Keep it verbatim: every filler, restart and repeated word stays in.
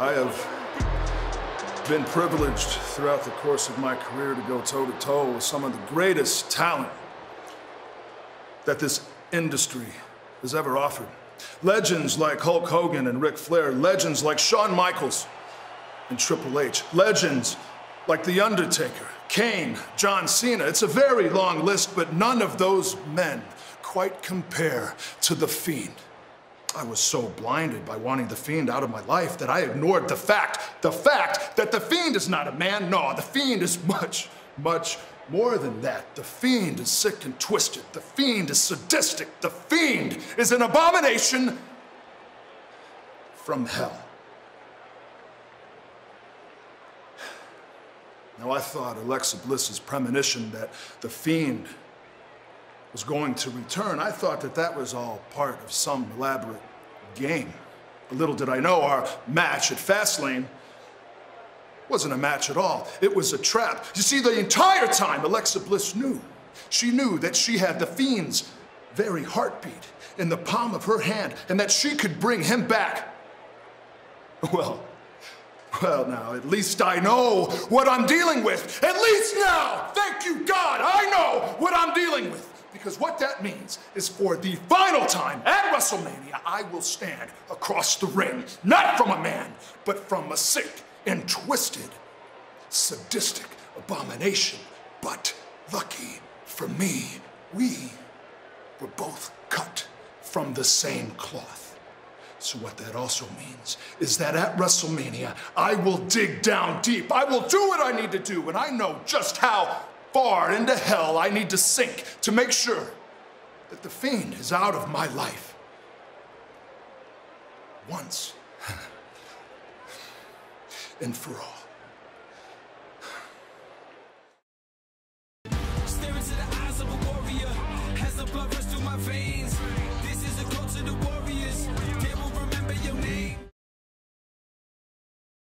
I have been privileged throughout the course of my career to go toe-to-toe with some of the greatest talent that this industry has ever offered. Legends like Hulk Hogan and Ric Flair, legends like Shawn Michaels and Triple H, legends like The Undertaker, Kane, John Cena. It's a very long list, but none of those men quite compare to The Fiend. I was so blinded by wanting The Fiend out of my life that I ignored the fact, the fact that The Fiend is not a man. No, The Fiend is much, much more than that. The Fiend is sick and twisted. The Fiend is sadistic. The Fiend is an abomination from hell. Now, I thought Alexa Bliss's premonition that The Fiend was going to return, I thought that that was all part of some elaborate game. But little did I know our match at Fastlane wasn't a match at all. It was a trap. You see, the entire time Alexa Bliss knew. She knew that she had The Fiend's very heartbeat in the palm of her hand and that she could bring him back. Well, well now, at least I know what I'm dealing with. At least now, thank you God, I know what I'm dealing with. Because what that means is for the final time at WrestleMania, I will stand across the ring, not from a man, but from a sick and twisted, sadistic abomination. But lucky for me, we were both cut from the same cloth. So what that also means is that at WrestleMania, I will dig down deep. I will do what I need to do, and I know just how far into hell I need to sink to make sure that The Fiend is out of my life. Once. And for all.